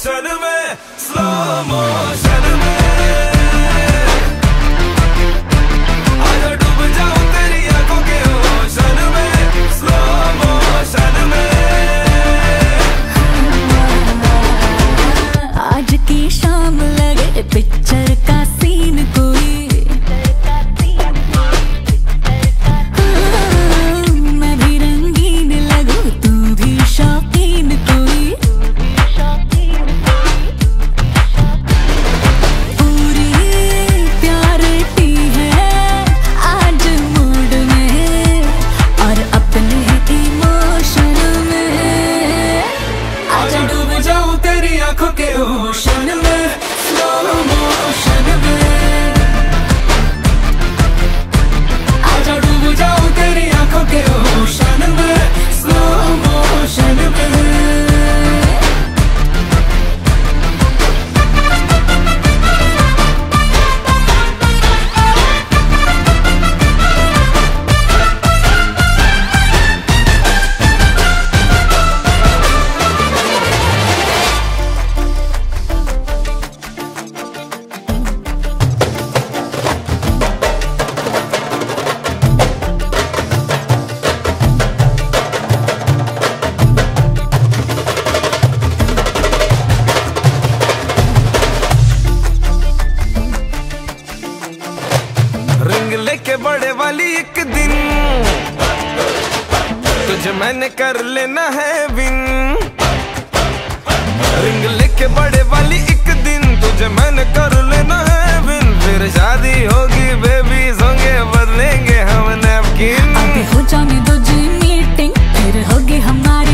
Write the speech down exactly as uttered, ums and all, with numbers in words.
Motion में, slow motion में आजा डूब जाऊं तेरी आंखों के ओशन में, स्लो मोशन में। आज की शाम लगे पिक्चर का सीन कोई, लेके बड़े वाली एक दिन तुझे मैंने कर लेना है बिन, रिंग लेके बड़े वाली एक दिन तुझे मैंने कर लेना है बिन। फिर शादी होगी, बेबीज होंगे, बदलेंगे हम नैपकिन। अभी हो जाने दो जी मीटिंग, फिर होगी हमारी